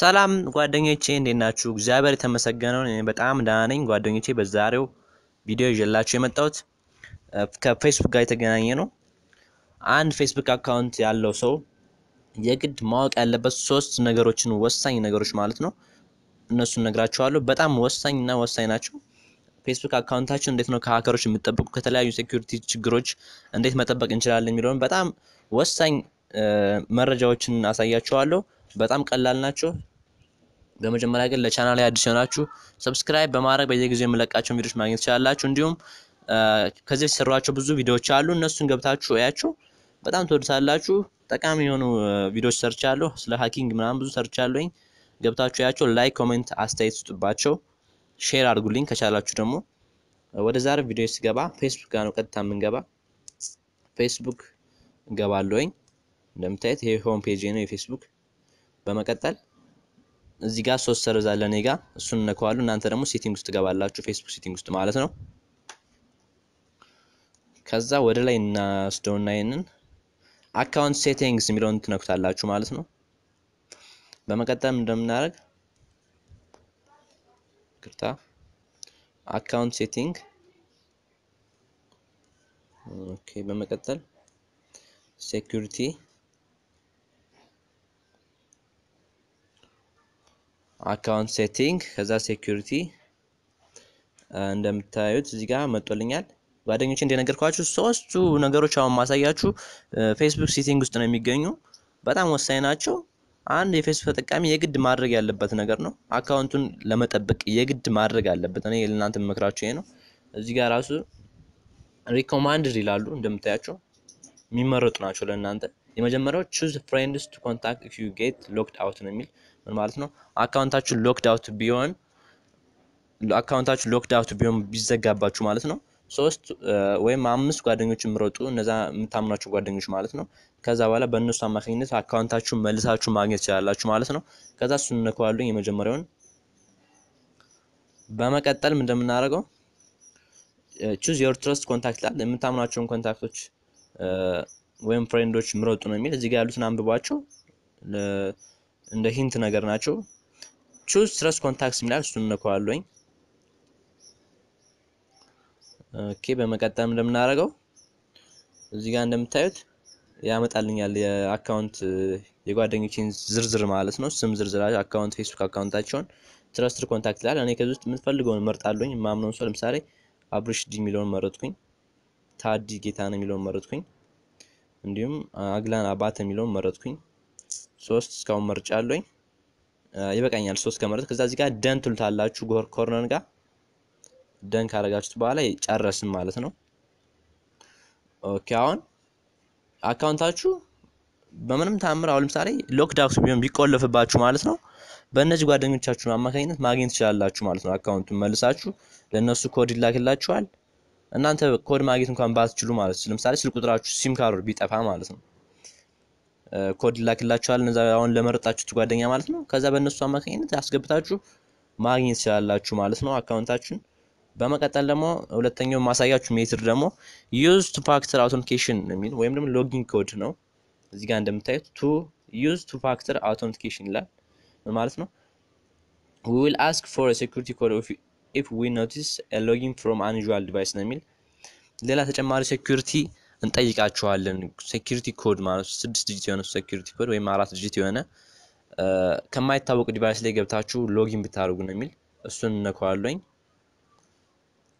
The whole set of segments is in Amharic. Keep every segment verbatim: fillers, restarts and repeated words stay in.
ሰላም ጓደኞቼ እንዴት ናችሁ? እግዚአብሔር ተመስገነው እኔ በጣም ደህና ነኝ ጓደኞቼ። በዛሬው ቪዲዮ ይዤላችሁ የመጣሁት ከፌስቡክ ጋር የተገናኘ ነው። አንድ ፌስቡክ አካውንት ያለው ሰው የግድ ማወቅ ያለበት ሶስት ነገሮችን ወሳኝ ነገሮች ማለት ነው። እነሱን ነግራችኋለሁ። በጣም ወሳኝና ወሳኝ ናቸው። ፌስቡክ አካውንታችን እንዴት ነው ከሃከሮች የምትጠብቁ፣ ከተለያዩ ሴኩሪቲ ችግሮች እንዴት መጠበቅ እንችላለን የሚለውን በጣም ወሳኝ መረጃዎችን አሳያችኋለሁ። በጣም ቀላል ናቸው። በመጀመሪያ ግን ለቻናሌ አዲስ ሆናችሁ ሰብስክራይብ በማድረግ በየጊዜው የምለቃቸውን ቪዲዮዎች ማግኘት ትችላላችሁ። እንዲሁም ከዚህ ተሰራጩ ብዙ ቪዲዮዎች አሉ። እነሱን ገብታችሁ አያችሁ በጣም ተወድታላችሁ። ጠቃሚ የሆኑ ቪዲዮዎች ሰርቻለሁ። ስለ ሃኪንግ ምናምን ብዙ ሰርቻለሁኝ። ገብታችሁ አያችሁ ላይክ፣ ኮሜንት፣ አስተያየት ስጡባቸው፣ ሼር አድርጉልኝ ከቻላችሁ። ደግሞ ወደ ዛሬ ቪዲዮ ስገባ ፌስቡክ ጋር ነው ቀጥታ የምንገባ። ፌስቡክ ገባለሁኝ። እንደምታዩት ይሄ ሆም ፔጅ ነው የፌስቡክ። በመቀጠል እዚህ ጋር ሶስት ሰረዝ አለ እኔ ጋር። እሱን ነካዋለሁ። እናንተ ደግሞ ሴቲንግ ውስጥ ገባላችሁ፣ ፌስቡክ ሴቲንግ ውስጥ ማለት ነው። ከዛ ወደ ላይ እናስደውና ይሄንን አካውንት ሴቲንግስ የሚለውን ትነኩታላችሁ ማለት ነው። በመቀጠል እንደምናደርግ ክርታ አካውንት ሴቲንግ ኦኬ። በመቀጠል ሴኩሪቲ አካውንት ሴቲንግ ከዛ ሴኩሪቲ እንደምታዩት እዚህ ጋር መጥቶልኛል። ጓደኞቼ እንደነገርኳችሁ ሶስቱ ነገሮች አሁን ማሳያችሁ ፌስቡክ ሴቲንግ ውስጥ ነው የሚገኙ። በጣም ወሳኝ ናቸው። አንድ የፌስቡክ ተጠቃሚ የግድ ማድረግ ያለበት ነገር ነው። አካውንቱን ለመጠበቅ የግድ ማድረግ አለበት። እኔ ለእናንተ መክራችሁ ይሄ ነው። እዚህ ጋር ራሱ ሪኮማንድድ ይላሉ እንደምታያችሁ። የሚመረጡ ናቸው ለእናንተ። የመጀመሪያው choose friends to contact if you get locked out ነው የሚል። ምን ማለት ነው? አካውንታችሁ locked out ቢሆን አካውንታችሁ locked out ቢሆን ቢዘጋባችሁ ማለት ነው። ሶስት ወይም አምስት ጓደኞችን ምረጡ፣ እነዛ የምታምናቸው ጓደኞች ማለት ነው። ከዛ በኋላ በእነሱ አማካኝነት አካውንታችሁን መልሳችሁ ማግኘት ይችላላችሁ ማለት ነው። ከዛ እሱን ነካዋለሁ የመጀመሪያውን። በመቀጠል እንደምናደርገው choose your trust contact ላይ የምታምናቸውን ኮንታክቶች ወይም ፍሬንዶች ምረጡ ነው የሚል። እዚህ ጋር ያሉትን አንብባቸው እንደ ሂንት ነገር ናቸው። choose trust contacts የሚላል እሱን ነካዋለሁ። ኦኬ በመቀጠል እንደምናደርገው እዚህ ጋር እንደምታዩት ያመጣልኛል የአካውንት የጓደኞቼን ዝርዝር ማለት ነው። ስም ዝርዝር አካውንት ፌስቡክ አካውንታቸውን ትረስትድ ኮንታክት ላይ እኔ ከዚህ ውስጥ የምትፈልገውን መርጣለሁኝ። ማምነውን ሰው ለምሳሌ አብሪሽ ዲ ሚሊዮን መረጥኩኝ። ታዲ ጌታነህ ሚሊዮን መረጥኩኝ። እንዲሁም አግላን አባተ ሚሊዮን መረጥኩኝ። ሶስት እስካሁን መርጫለሁኝ። ይበቃኛል ሶስት ከመረጥ። ከዛ እዚህ ጋር ደን ትሉታላችሁ ኮርነር ጋር ደን ካረጋችሁት በኋላ ጨረስን ማለት ነው። ኦኬ አሁን አካውንታችሁ በምንም ታምር አሁን ለምሳሌ ሎክድ አውት ቢሆን ቢቆለፍባችሁ ማለት ነው በእነዚህ ጓደኞቻችሁ አማካኝነት ማግኘት ትችላላችሁ ማለት ነው። አካውንቱን መልሳችሁ ለነሱ ኮድ ይላክላችኋል። እናንተ ኮድ ማግኘት እንኳን ባትችሉ ማለት ነው ለምሳሌ ስልክ ቁጥራችሁ ሲም ካርድ ቢጠፋ ማለት ነው ኮድ ይላክላችኋል እነዛ አሁን ለመረጣችሁት ጓደኛ ማለት ነው። ከዛ በእነሱ አማካኝነት አስገብታችሁ ማግኘት ትችላላችሁ ማለት ነው አካውንታችሁን። በመቀጠል ደግሞ ሁለተኛው ማሳያችሁ ሜትር ደግሞ use two factor authentication የሚል ወይም ደግሞ ሎጊን ኮድ ነው። እዚህ ጋር እንደምታዩት to use two factor authentication ላይ ማለት ነው we will ask for a security code if we notice a login from unusual device የሚል ሌላ ተጨማሪ ሴኩሪቲ እንጠይቃችኋለን። ሴኩሪቲ ኮድ ማለት ስድስት ዲጂት የሆነ ሴኩሪቲ ኮድ ወይም አራት ዲጂት የሆነ ከማይታወቅ ዲቫይስ ላይ ገብታችሁ ሎጊን ብታደርጉ ነው የሚል። እሱን ነካዋለሁኝ።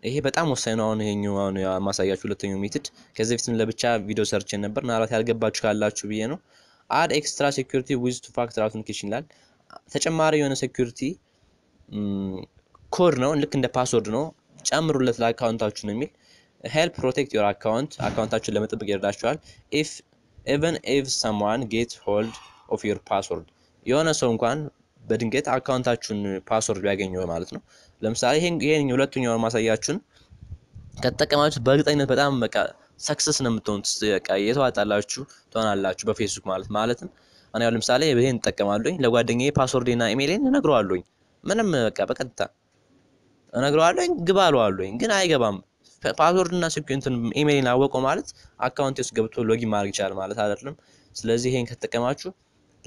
ይሄ በጣም ወሳኝ ነው። አሁን ይሄኛው አሁን ማሳያችሁ ሁለተኛው ሜትድ ከዚህ በፊትም ለብቻ ቪዲዮ ሰርች ነበር ምናልባት ያልገባችሁ ካላችሁ ብዬ ነው። add extra security with two factor authentication ይላል። ተጨማሪ የሆነ ሴኩሪቲ ኮድ ነው ልክ እንደ ፓስወርድ ነው ጨምሩለት ለአካውንታችሁ ነው የሚል። help protect your account አካውንታችሁን ለመጠበቅ ይረዳችኋል። if even if someone gets hold of your password የሆነ ሰው እንኳን በድንገት አካውንታችሁን ፓስወርድ ቢያገኘው ማለት ነው። ለምሳሌ ይሄን ይሄን ሁለቱኛውን ማሳያችሁን ከተጠቀማችሁ በእርግጠኝነት በጣም በቃ ሰክሰስ ነው የምትሆኑት። በቃ የተዋጣላችሁ ትሆናላችሁ በፌስቡክ ማለት ማለትም እኔ ያው ለምሳሌ ይሄን ተጠቀማለሁኝ። ለጓደኛዬ ፓስወርዴና ኢሜሌን እነግረዋለሁኝ። ምንም በቃ በቀጥታ እነግረዋለሁኝ ግባ አለዋለሁኝ ግን አይገባም። ፓስወርድና ሴኩሪቲን ኢሜሌን አወቀው ማለት አካውንት ውስጥ ገብቶ ሎጊን ማድረግ ይችላል ማለት አይደለም። ስለዚህ ይሄን ከተጠቀማችሁ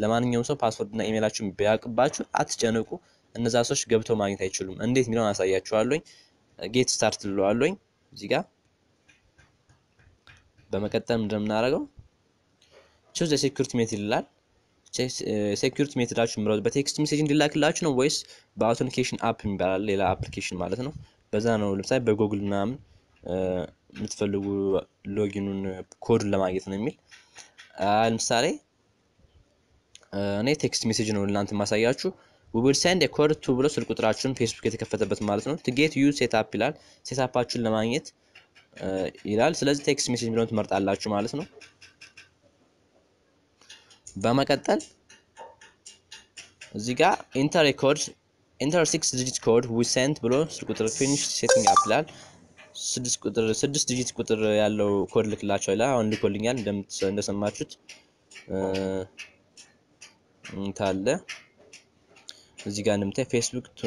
ለማንኛውም ሰው ፓስወርድና ኢሜላችሁን ቢያቀባችሁ አትጨነቁ እነዛ ሰዎች ገብተው ማግኘት አይችሉም እንዴት ሚለውን አሳያችኋለሁኝ ጌት ስታርት ልለዋለሁኝ እዚህ ጋር በመቀጠል እንደምናደርገው choose the security method ይላል security methodአችሁን ምራውት በቴክስት ሜሴጅ እንዲላክላችሁ ነው ወይስ በአውተንቲኬሽን አፕ የሚባል ሌላ አፕሊኬሽን ማለት ነው በዛ ነው ለምሳሌ በጎግል ምናምን የምትፈልጉ ሎጊኑን ኮድ ለማግኘት ነው የሚል ለምሳሌ እኔ ቴክስት ሜሴጅ ነው እናንተ ማሳያችሁ we will send a code to ብሎ ስልክ ቁጥራችሁን Facebook የተከፈተበት ማለት ነው to get you set up ይላል set upአችሁን ለማግኘት ይላል ስለዚህ ቴክስት ሜሴጅ ምራውት መርጣላችሁ ማለት ነው በመቀጠል እዚህ ጋር ኢንተር ሪኮርድ ኢንተር six digit code we sent ብሎ ስልክ ቁጥር finish setting up ይላል ስድስት ቁጥር ስድስት digit ቁጥር ያለው ኮድ ልክላችሁ ይላል አሁን ልኮልኛል እንደምትሰማችሁት እንታለ እዚህ ጋር እንደምታይ Facebook to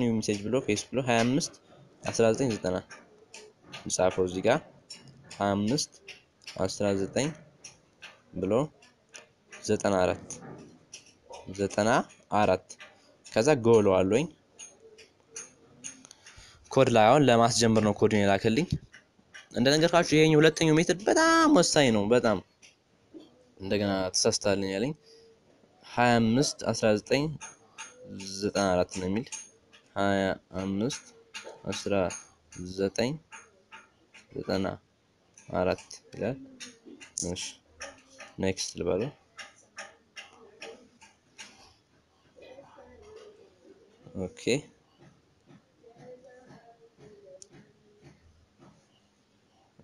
new message ብሎ Facebook ብሎ twenty-five nineteen ninety እንጻፈው እዚህ ጋር twenty-five nineteen ብሎ ninety-four ninety-four ከዛ ጎል ዋለኝ ኮድ ላይ አሁን ለማስጀምር ነው ኮድን ያላከልኝ እንደነገርኳችሁ ይሄን ሁለተኛው ሜትድ በጣም ወሳኝ ነው በጣም እንደገና ተሳስተታልኝ ያለኝ twenty-five nineteen ninety-four ነው የሚል twenty-five nineteen ninety-four ይላል እሺ ኔክስት ልበለው Okay.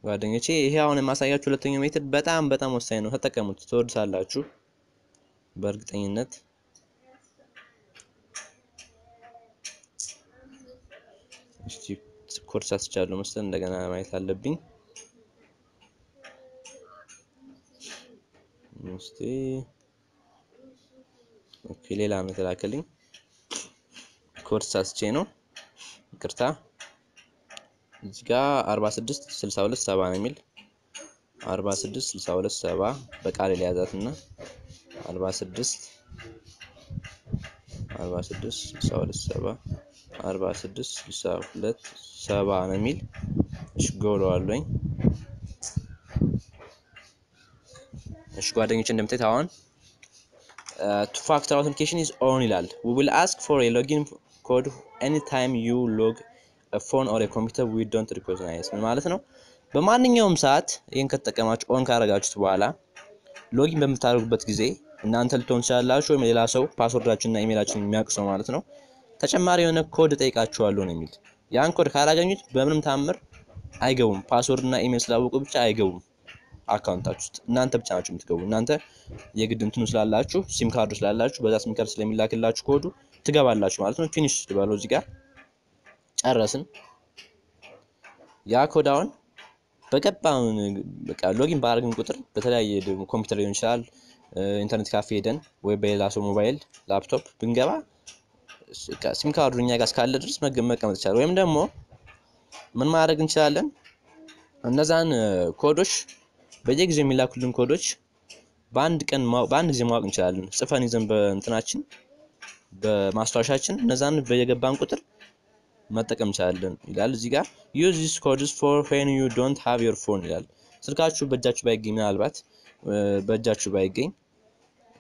ጓደኞቼ ይሄ አሁን ማሳያችሁ ሁለተኛው ሜትድ በጣም በጣም ወሳኝ ነው ተጠቀሙት ትወድሳላችሁ በእርግጠኝነት እስቲ ኮርስ አስቻለሁ መሰለኝ እንደገና ማየት አለብኝ እስቲ ኦኬ ሌላ ሜትድ አከልኝ ኮርስ አስቼ ነው ይቅርታ እዚህ ጋር forty-six sixty-two seventy ነው የሚል forty-six sixty-two seventy በቃል ላይ ያዛትና forty-six forty-six sixty-two seventy ነው የሚል እሺ ጎል አለኝ እሺ ጓደኞቼ እንደምታዩት አሁን two factor authentication is on ይላል we will ask for a login code anytime you log a phone or a computer we don't recognize ማለት ነው በማንኛውም ሰዓት ይሄን ከተጠቀማችሁ ኦን ካረጋችሁት በኋላ ሎጊን በመታረጉበት ጊዜ እናንተ ልትሆን ይችላልላችሁ ወይ ሌላ ሰው ፓስወርዳችሁና ኢሜላችሁን የሚያቅሰው ማለት ነው ተጨማሪ የሆነ ኮድ ጠይቃችኋለሁ ነው የሚል ያን ኮድ ካላገኙት በምንም ታምር አይገቡም ፓስወርድና ኢሜል ስላወቁ ብቻ አይገቡም አካውንታችሁ እናንተ ብቻ ናችሁ የምትገቡ እናንተ የግድ እንትኑ ስላላችሁ ሲም ካርዱ ስላላችሁ በዛ ሲም ካርድ ስለሚላክላችሁ ኮዱ ትገባላችሁ ማለት ነው ፊኒሽ ትባለው እዚህ ጋር ጨረስን ያ ኮድ አሁን በቀጣው በቃ ሎጊን ባደረግን ቁጥር በተለያየ ኮምፒውተር ሊሆን ይችላል ኢንተርኔት ካፌ ሄደን ወይ በሌላ ሰው ሞባይል ላፕቶፕ ብንገባ ሲም ካርዱ እኛ ጋር ካለ ድረስ መቀመጥ ይችላል ወይም ደግሞ ምን ማድረግ እንችላለን እነዛን ኮዶች በየጊዜው የሚላኩልን ኮዶች በአንድ ቀን በአንድ ጊዜ ማወቅ እንችላለን ጽፈን ይዘን በእንትናችን በማስተዋሻችን እነዛን በየገባን ቁጥር መጠቀም እንችላለን ይላል እዚህ ጋር use these codes for when you don't have your phone ይላል ስልካችሁ በእጃችሁ ባይገኝ ምናልባት በእጃችሁ ባይገኝ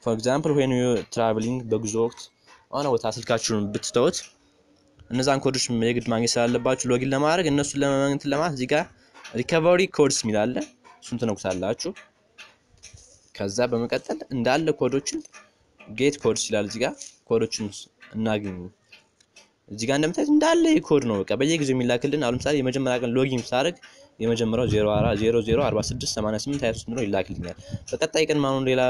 for example when you traveling በጉዞ ወቅት አሁን ወታ ስልካችሁን ብትተውት እነዛን ኮዶች የግድ ማግኘት ስላለባችሁ ሎጊን ለማድረግ እነሱን ለማግኘት ለማለት እዚህ ጋር recovery codes ይላል እሱን ተነኩታላችሁ ከዛ በመቀጠል እንዳለ ኮዶችን ጌት ኮድ ይችላል እዚህ ጋር ኮዶችን እናገኙ እዚህ ጋር እንደምታዩት እንዳለ ኮድ ነው በቃ በየጊዜው የሚላክልን አሁን ለምሳሌ የመጀመሪያ ቀን ሎጊን ሳደርግ የመጀመሪያው zero four zero zero four six eight eight ነው ይላክልኛል በቀጣይ ቀን ማኑን ሌላ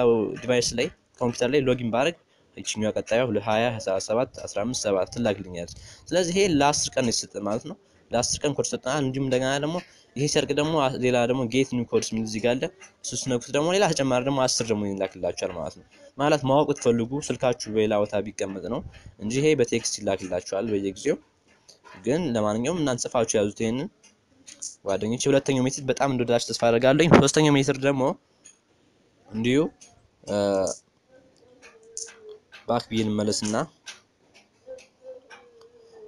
ዲቫይስ ላይ ኮምፒውተር ላይ ሎጊን ባደርግ እቺኛው ቀጣዩ twenty seventy-seven fifteen seventy ይላክልኛል ስለዚህ ይሄ ለ10 ቀን ይሰጥ ማለት ነው ለ10 ቀን ኮድ ሰጣና እንዲም እንደገና ደግሞ ይሄ ሰርክ ደግሞ ሌላ ደግሞ ጌት ኒው ኮድስ ምን እዚህ ጋር አለ እሱስ ነኩት ደግሞ ሌላ ተጨማሪ ደግሞ አስር ደግሞ ይላክላችኋል ማለት ነው ማለት ማወቅ ትፈልጉ ስልካችሁ በሌላ ቦታ ቢቀመጥ ነው እንጂ ይሄ በቴክስት ይላክላችኋል በየጊዜው ግን ለማንኛውም እናንተ ጽፋችሁ ያዙት ይሄንን ጓደኞቼ ሁለተኛው ሜትድ በጣም እንደወደዳችሁ ተስፋ አደርጋለሁ ሶስተኛው ሜትድ ደግሞ እንዲሁ back wheel Melisna.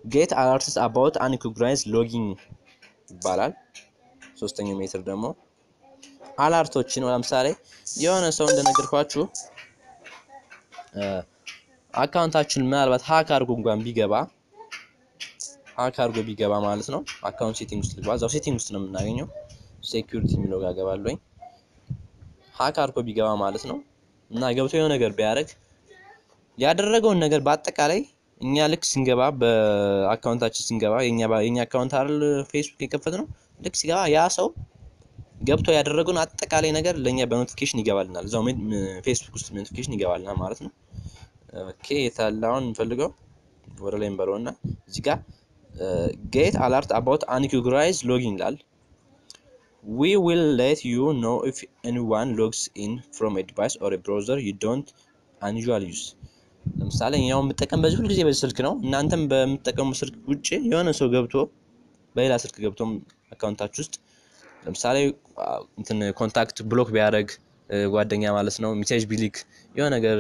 Get alerts about unauthorized logging. Balal. So staying in meter demo. Alert to chin. I'm sorry. You wanna sound the negative quattro? Account action mail, but hacker go and big about. Hacker go big about Malisno. Account settings to the was of settings to Nagino. Security Miloga Gavalway. Hacker go big about Malisno. Nago to your nigger barrack. Yadarago nigger batacare. Inyalik Singaba, account at Singaba, Inyaba, Inya account are Facebook Capano, Lexiga, Yaso, Gapto Yadragon at the Kalinagar, Lenya Benotification Gavalna, Zomid Facebook notification Gavalna Marathon, Kate Alon Felgo, Voralem Barona, Ziga, Get alert about unauthorized logging lal. We will let you know if anyone logs in from a device or a browser you don't usually use. ለምሳሌ ያው መተከም በዚህ ሁሉ ጊዜ በዚህ ስልክ ነው እናንተም በመተከሙ ስልክ ውጪ የሆነ ሰው ገብቶ በሌላ ስልክ ገብቶም አካውንታችሁ ውስጥ ለምሳሌ እንትን ኮንታክት ብሎክ ቢያደርግ ጓደኛ ማለት ነው ሜሴጅ ቢልክ የሆነ ነገር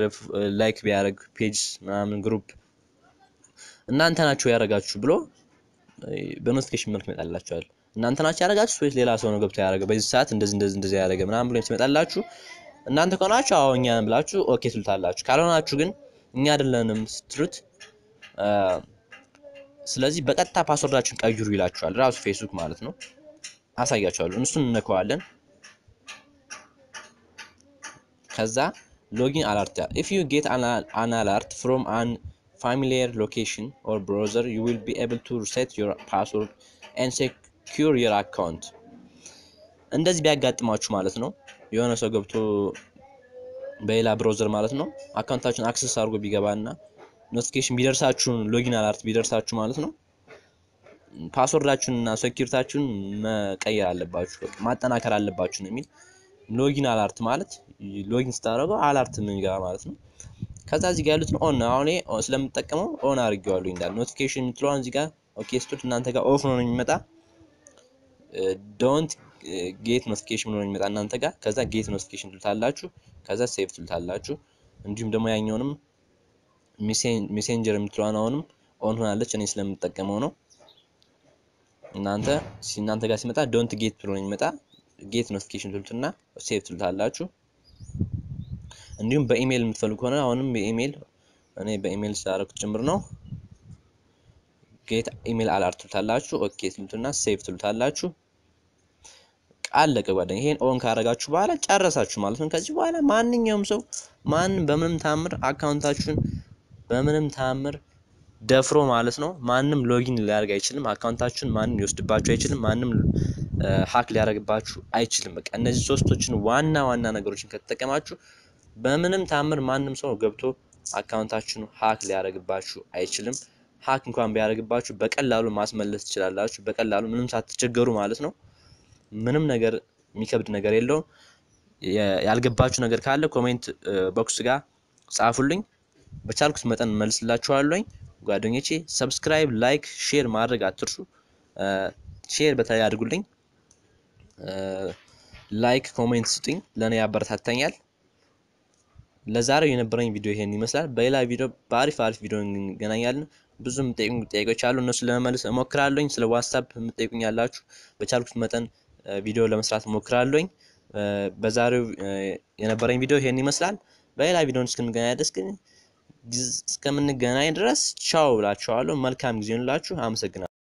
ላይክ ቢያደርግ ፔጅ ምናምን ግሩፕ እናንተ ናችሁ ያደርጋችሁ ብሎ በኖቲፊኬሽን መልክ መጣላችኋል እናንተ ናችሁ ያደርጋችሁ ወይስ ሌላ ሰው ነው ገብቶ ያደርገ በዚህ ሰዓት እንደዚህ እንደዚህ እንደዚህ ያደርገ ምናምን ብሎ ይመጣላችሁ እናንተ ከሆናችሁ አዎ እኛ ነን ብላችሁ ኦኬ ትልታላችሁ ካልሆናችሁ ግን እኛ አይደለንም ስትሉት ስለዚህ በቀጣ ፓስወርዳችሁን ቀይሩ ይላችኋል ራሱ Facebook ማለት ነው አሳያችኋለሁ እሱን እንነካዋለን ከዛ ሎጊን አላርት if you get an, an alert from an familiar location or browser you will be able to reset your password and secure your account እንደዚህ ቢያጋጥማችሁ ማለት ነው የሆነ ሰው ገብቶ በሌላ ብራውዘር ማለት ነው አካውንታችሁን አክሰስ አድርጎ ቢገባና ኖቲፊኬሽን ቢደርሳችሁ ሎጊን አላርት ቢደርሳችሁ ማለት ነው ፓስወርዳችሁንና ሴኩሪታችሁን መቀየር አለባችሁ በቃ ማጠናከር አለባችሁ ነው የሚል ሎጊን አላርት ማለት ሎጊን ስታደርጉ አላርት ምን ይገባ ማለት ነው ከዛ እዚህ ጋር ያሉት ኦን አሁን ስለምትጠቀመው ኦን አድርጌዋለሁ እንዳል ኖቲፊኬሽን ምትሏን እዚህ ጋር ኦኬ ስቱት እናንተ ጋር ኦፍ ነው የሚመጣ ዶንት ጌት ኖቲፊኬሽን ነው የሚመጣ እናንተ ጋር ከዛ ጌት ኖቲፊኬሽን ትልታላችሁ ከዛ ሴቭ ትልታላችሁ እንዲሁም ደግሞ ያኛውንም ሜሴንጀር ምትሏናውንም ኦን ሆናለች እኔ ስለምጠቀመው ነው እናንተ ሲናንተ ጋር ሲመጣ ዶንት ጌት ብሎ ነው የሚመጣ ጌት ኖቲፊኬሽን ትልትና ሴቭ ትልታላችሁ እንዲሁም በኢሜል የምትፈልጉ ከሆነ አሁንም በኢሜል እኔ በኢሜል ሳረኩት ጀምር ነው ጌት ኢሜል አላርት ትልታላችሁ ኦኬ ትልትና ሴቭ ትልታላችሁ አለቀ ጓደኛ ይሄን ኦን ካረጋችሁ በኋላ ጫረሳችሁ ማለት ነው ከዚህ በኋላ ማንኛውም ሰው ማን በምንም ታምር አካውንታችሁን በምንም ታምር ደፍሮ ማለት ነው ማንም ሎጊን ሊያደርግ አይችልም አካውንታችሁን ማንም ይወስድባችሁ አይችልም ማንም ሃክ ሊያደርግባችሁ አይችልም በቃ እነዚህ ሶስቶችን ዋና ዋና ነገሮችን ከተጠቀማችሁ በምንም ታምር ማንም ሰው ገብቶ አካውንታችሁን ሃክ ሊያደርግባችሁ አይችልም ሃክ እንኳን ቢያደርግባችሁ በቀላሉ ማስመለስ ትችላላችሁ በቀላሉ ምንም ሳትቸገሩ ማለት ነው ምንም ነገር የሚከብድ ነገር የለው ያልገባችሁ ነገር ካለ ኮሜንት ቦክስ ጋር ጻፉልኝ በቻልኩት መጠን መልስላችኋለሁ ጓደኞቼ ሰብስክራይብ ላይክ ሼር ማድረግ አትርሱ ሼር በታይ አድርጉልኝ ላይክ ኮሜንት ስጡኝ ለኔ ያበረታታኛል ለዛሬው የነበረኝ ቪዲዮ ይሄን ይመስላል በሌላ ቪዲዮ በአሪፍ አሪፍ ቪዲዮ እንገናኛለን ብዙም ጠይቁኝ ጠይቆች አሉ እነሱ ለማመልስ እሞክራለሁኝ ስለ WhatsApp የምትጠይቁኛላችሁ በቻልኩት መጠን ቪዲዮ ለመስራት ሞክራለሁኝ በዛሬው የነበረኝ ቪዲዮ ይሄን ይመስላል በሌላ ቪዲዮ እስከምንገናኝ ድረስ ግን እስከምንገናኝ ድረስ ቻው ብላችኋለሁ መልካም ጊዜ ይሁንላችሁ አመሰግናለሁ